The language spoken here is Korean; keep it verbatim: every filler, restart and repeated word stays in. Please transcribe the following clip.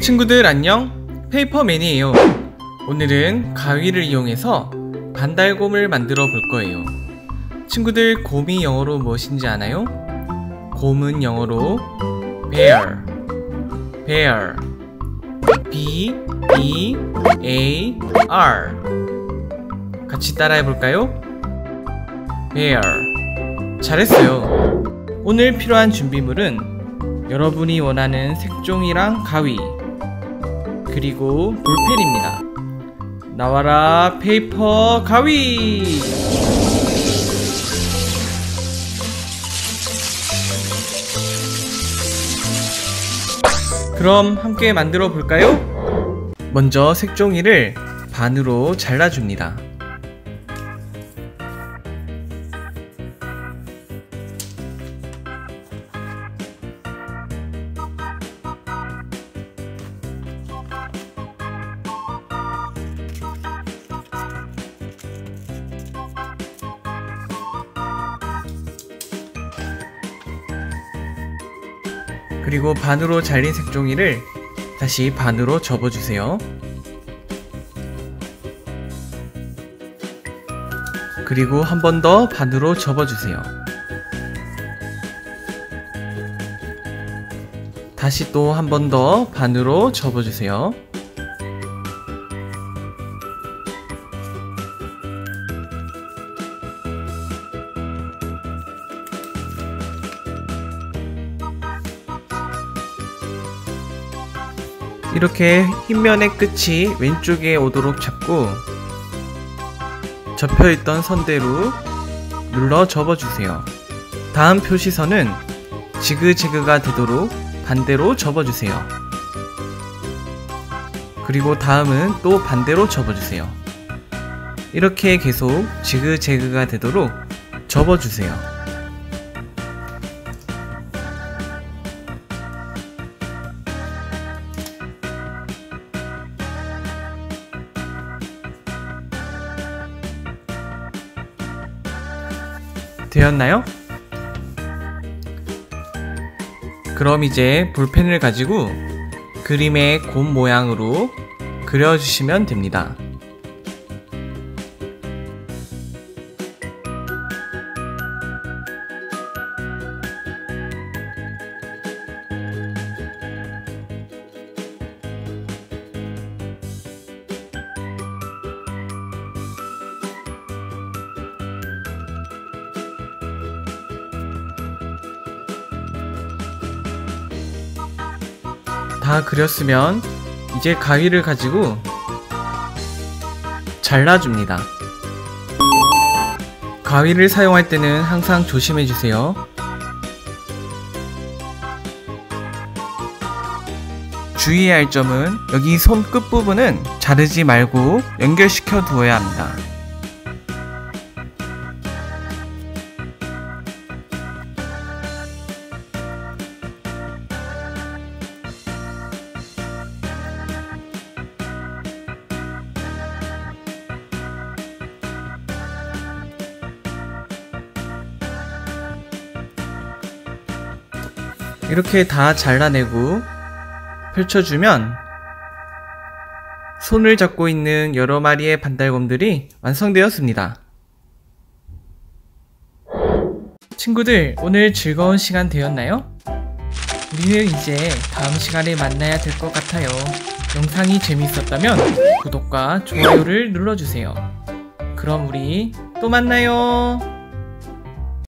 친구들 안녕, 페이퍼맨이에요. 오늘은 가위를 이용해서 반달곰을 만들어 볼 거예요. 친구들, 곰이 영어로 무엇인지 아나요? 곰은 영어로 bear, bear, b e a r. 같이 따라해 볼까요? bear. 잘했어요. 오늘 필요한 준비물은 여러분이 원하는 색종이랑 가위, 그리고 볼펜입니다. 나와라 페이퍼 가위! 그럼 함께 만들어 볼까요? 먼저 색종이를 반으로 잘라줍니다. 그리고 반으로 잘린 색종이를 다시 반으로 접어주세요. 그리고 한 번 더 반으로 접어주세요. 다시 또 한 번 더 반으로 접어주세요. 이렇게 흰면의 끝이 왼쪽에 오도록 잡고 접혀있던 선대로 눌러 접어주세요. 다음 표시선은 지그재그가 되도록 반대로 접어주세요. 그리고 다음은 또 반대로 접어주세요. 이렇게 계속 지그재그가 되도록 접어주세요. 되었나요? 그럼 이제 볼펜을 가지고 그림의 곰 모양으로 그려주시면 됩니다. 다 그렸으면 이제 가위를 가지고 잘라줍니다. 가위를 사용할 때는 항상 조심해주세요. 주의해야 할 점은 여기 손 끝부분은 자르지 말고 연결시켜 두어야 합니다. 이렇게 다 잘라내고 펼쳐주면 손을 잡고 있는 여러 마리의 반달곰들이 완성되었습니다. 친구들, 오늘 즐거운 시간 되었나요? 우리는 이제 다음 시간에 만나야 될 것 같아요. 영상이 재밌었다면 구독과 좋아요를 눌러주세요. 그럼 우리 또 만나요.